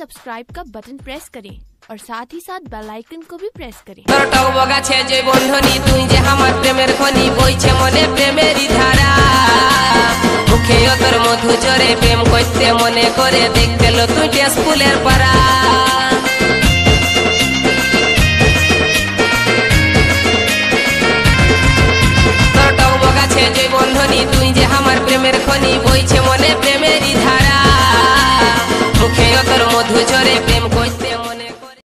Subscribe का button press करें और साथ ही साथ बेल आइकन को भी प्रेस करें। তোর টক বগা ছে যে বন্ধনী তুই যে আমার প্রেমের খনি বইছে মনে।